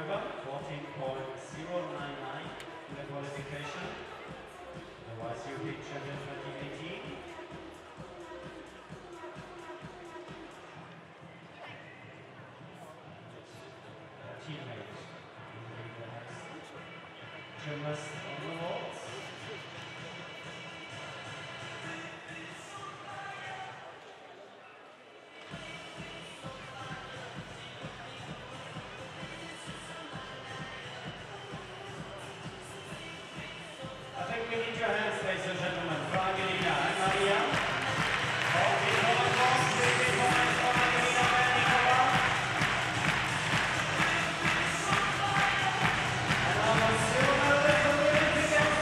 November, 14.099 in the qualification. The YSU League Champion 2018. Teammates. Gymnast on the walls. We need your hands, ladies and gentlemen. Fagerina and Maria. And on the silver little bit,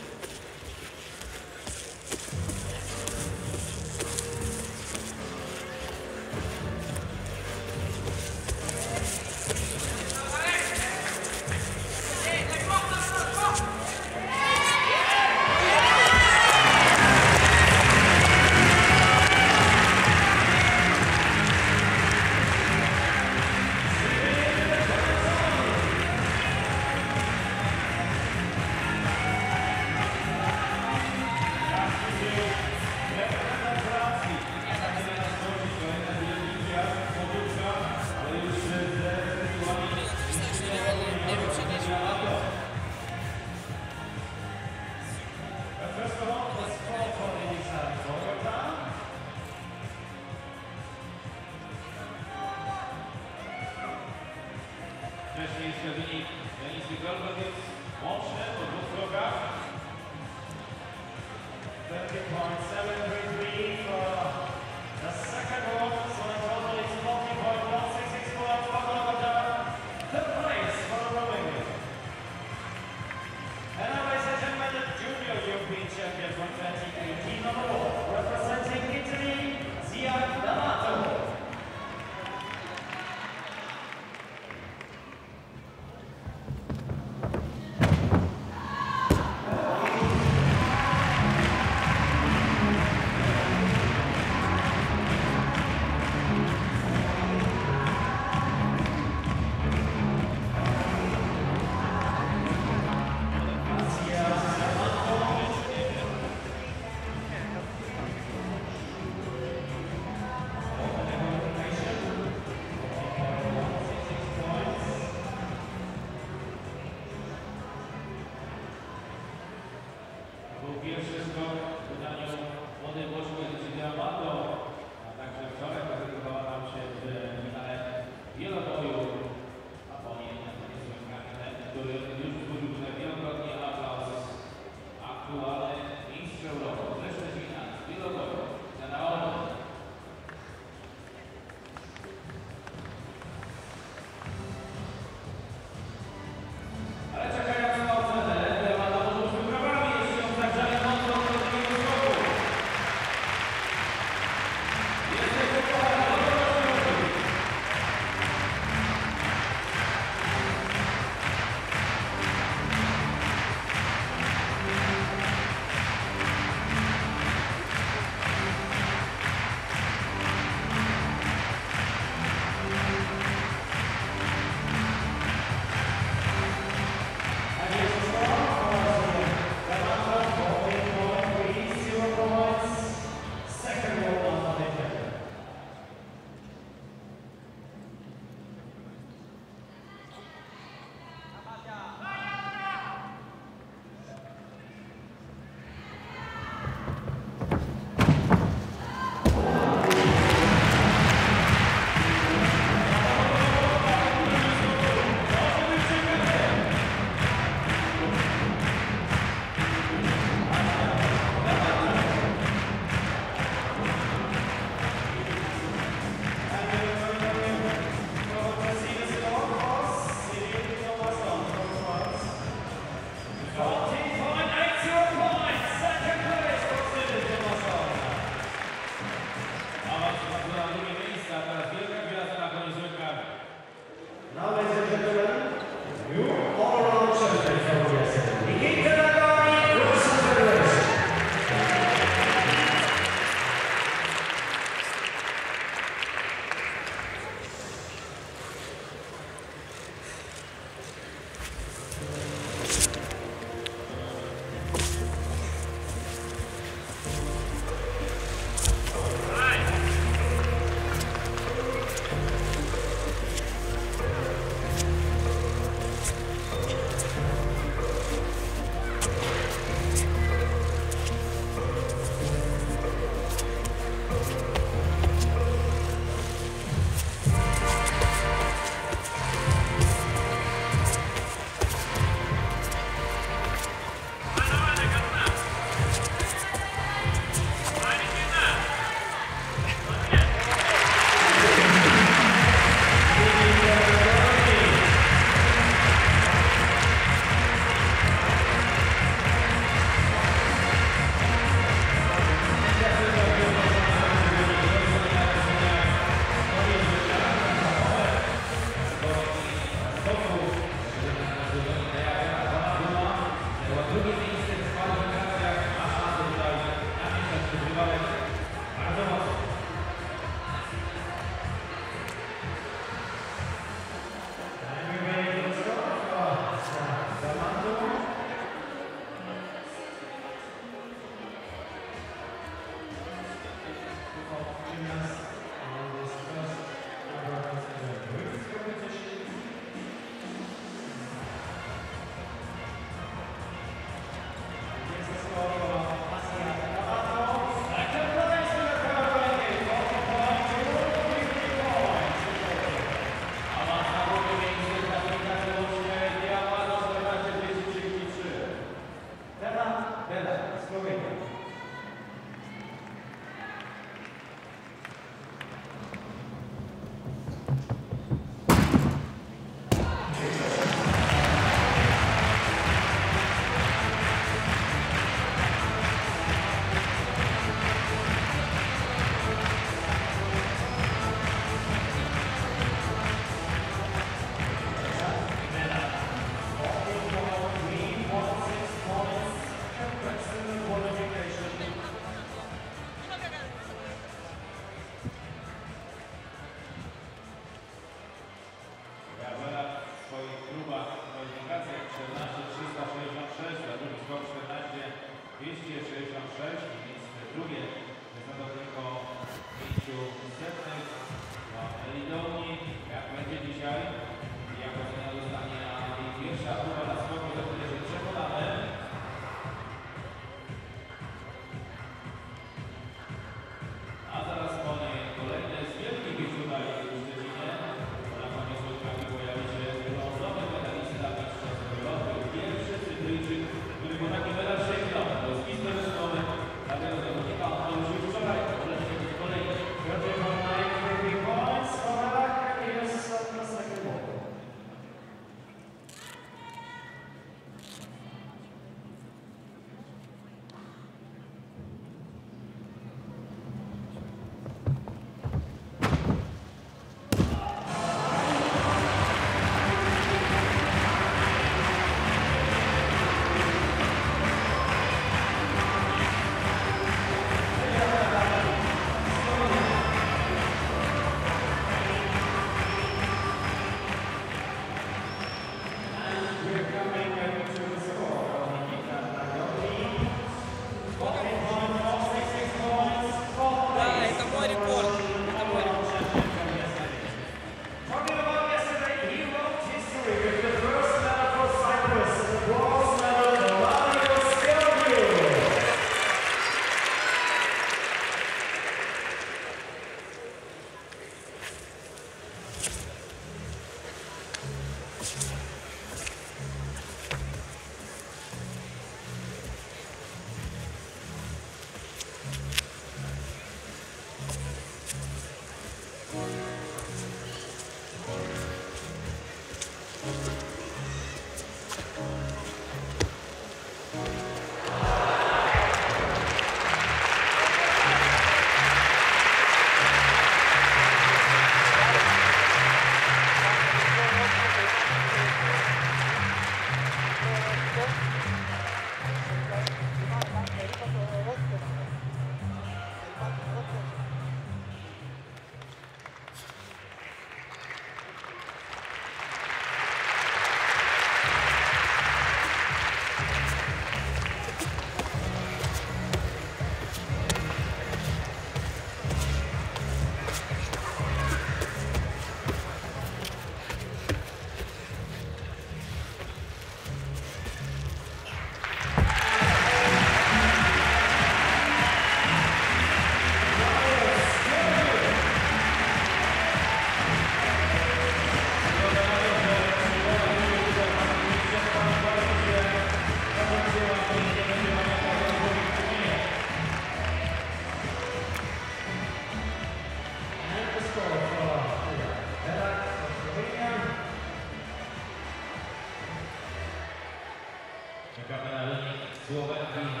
Czekamy na wynik Słowenii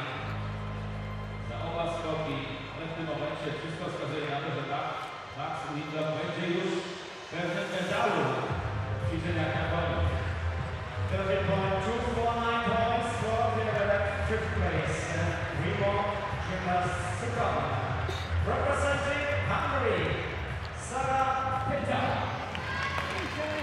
za oba skoki, ale w tym momencie wszystko wskazuje na to, że Max Widla będzie już pewnym medalu w ćwiczeniach na koniu. Third point, 249 points for the fifth place, Rimo Gimnastikova, representing Hungary, Sara Peter. Dziękuję.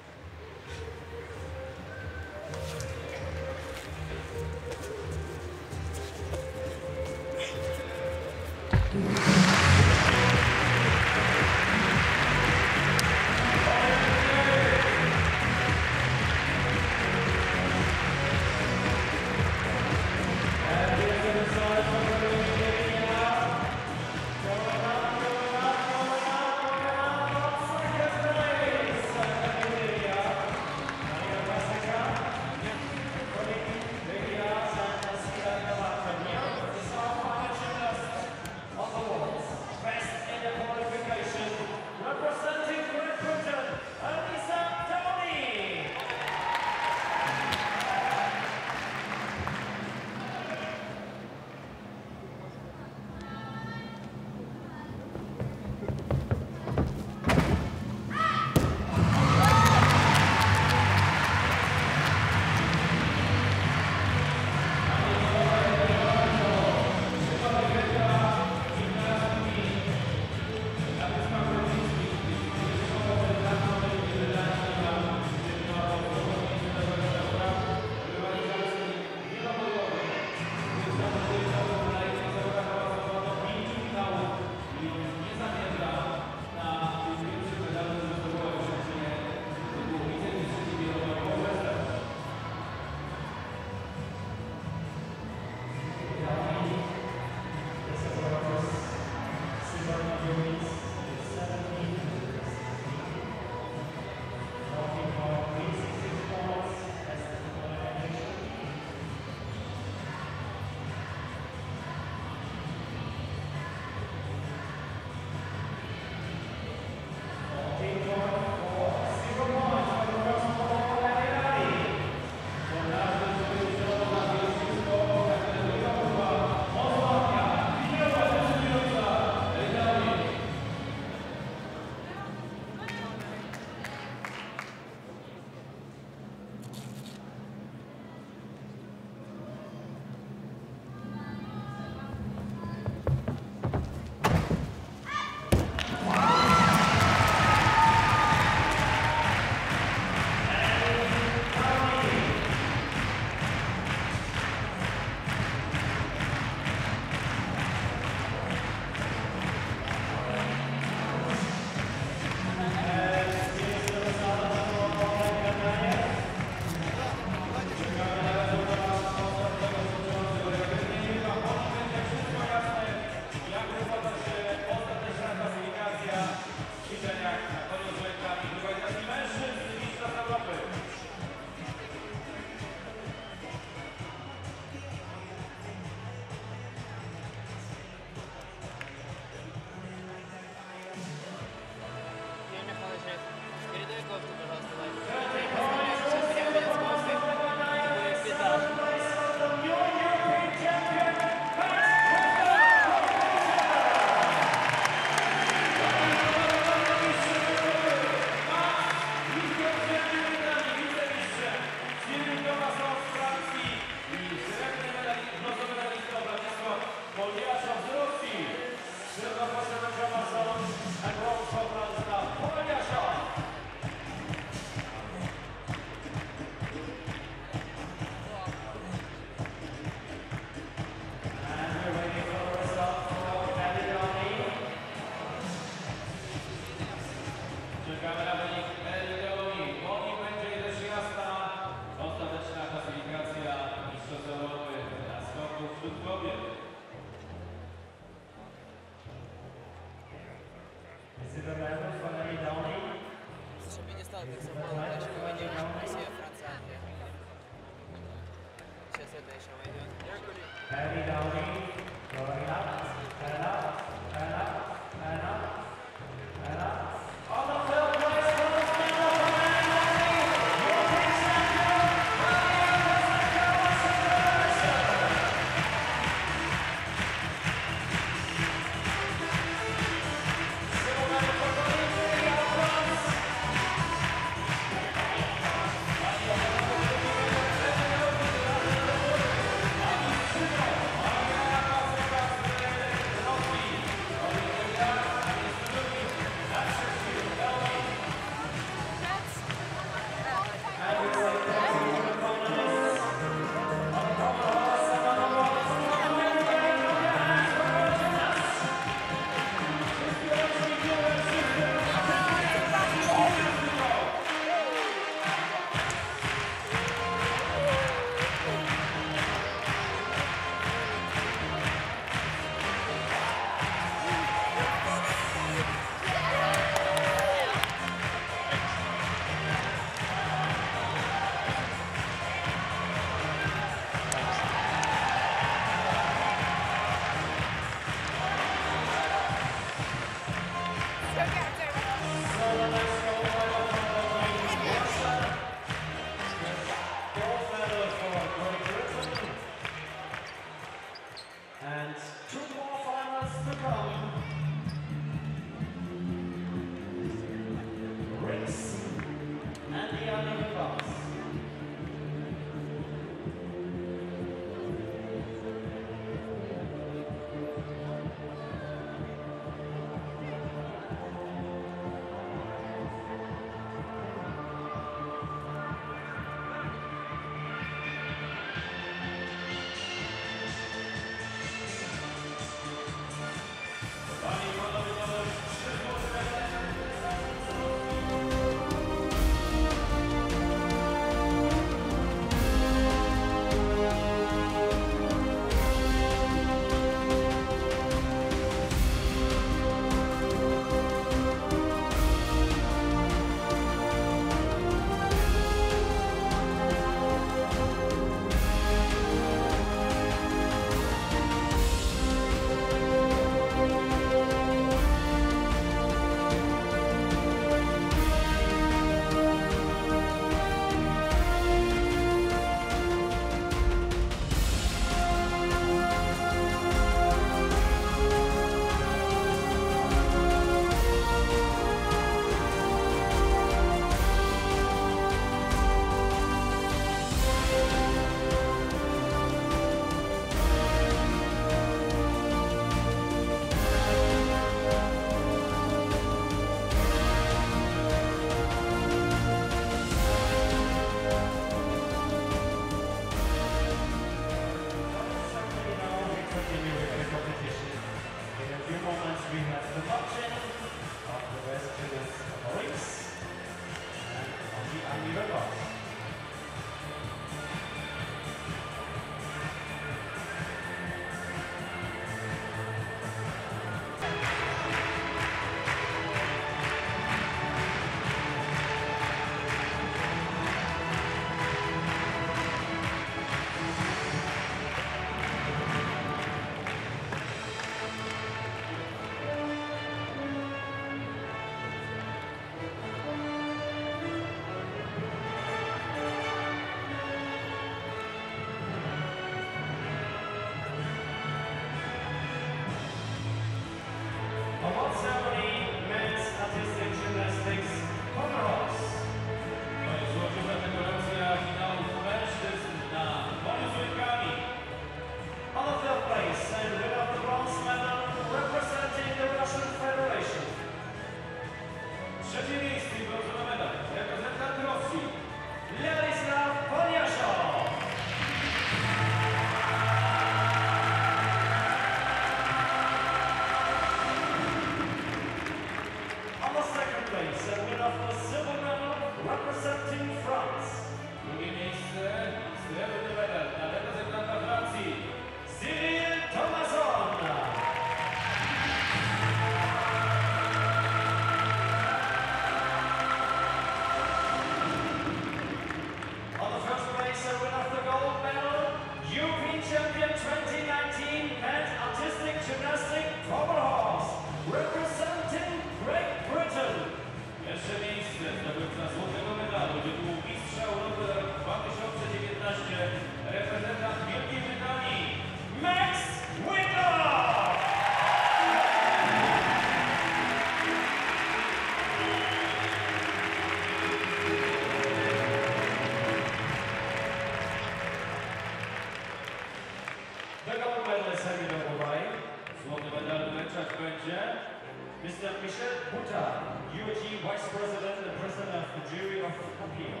appeal.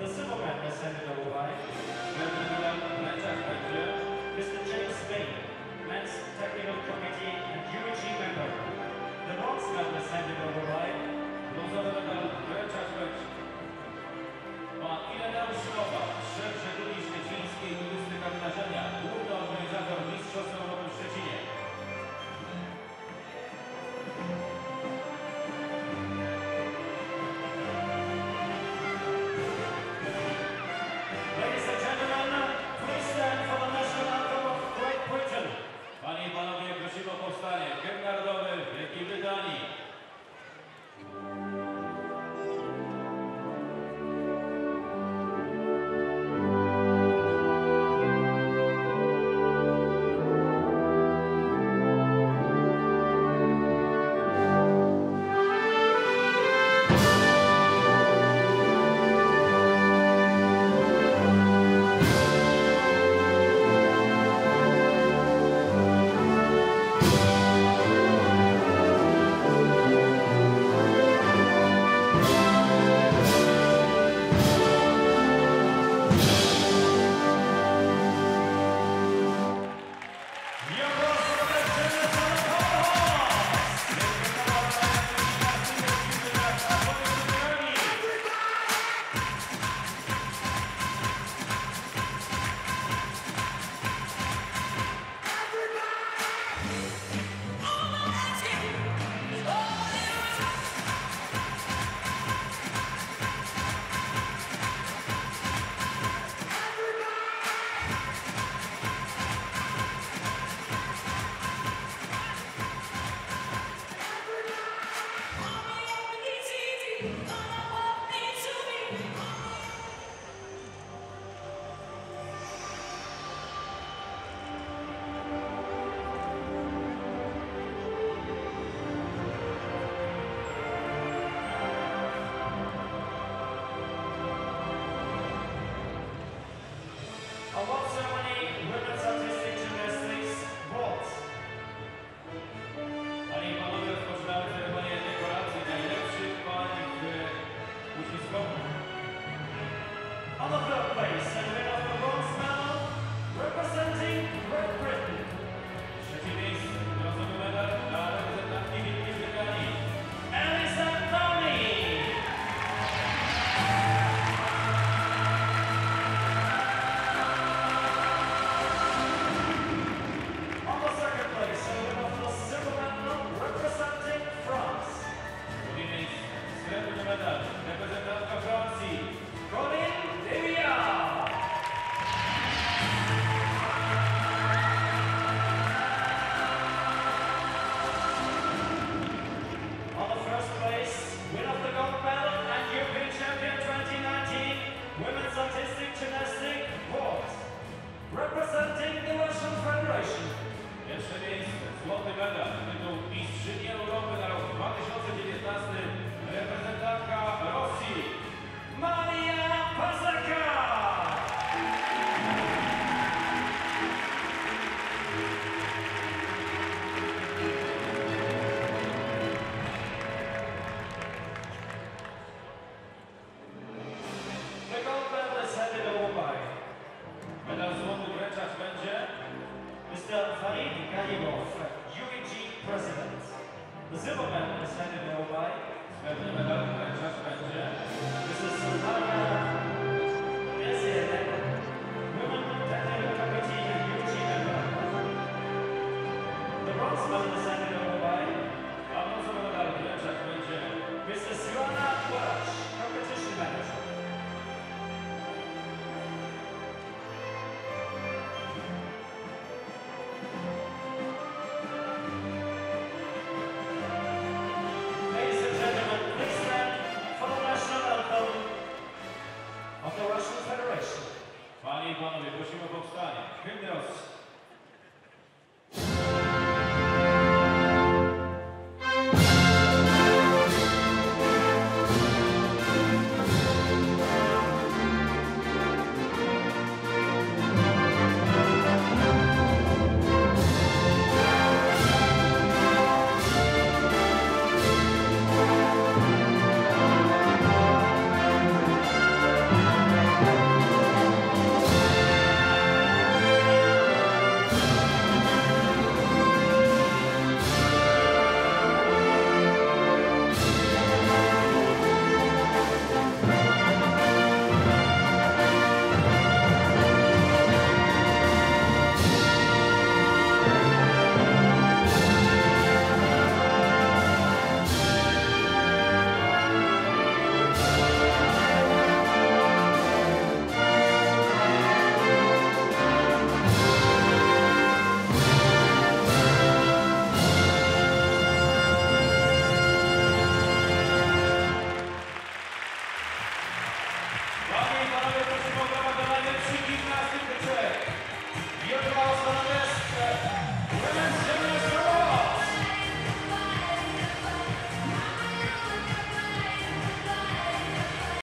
The civil matter is handed over by Mr. James Bain, Men's Technical Committee and UEG member. The bronze medal is handed over by Martina Uszkowa, szef żeglugi szczecińskiej Ulicy Karnażenia, główny organizator Mistrzostw Europy w Szczecinie. Ladies and gentlemen, please stand for the National Anthem of Great Britain. Panie i panowie, prosimy o powstanie. Hymn narodowy Wielkiej Brytanii. On the third place.